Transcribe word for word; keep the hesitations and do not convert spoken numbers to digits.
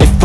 If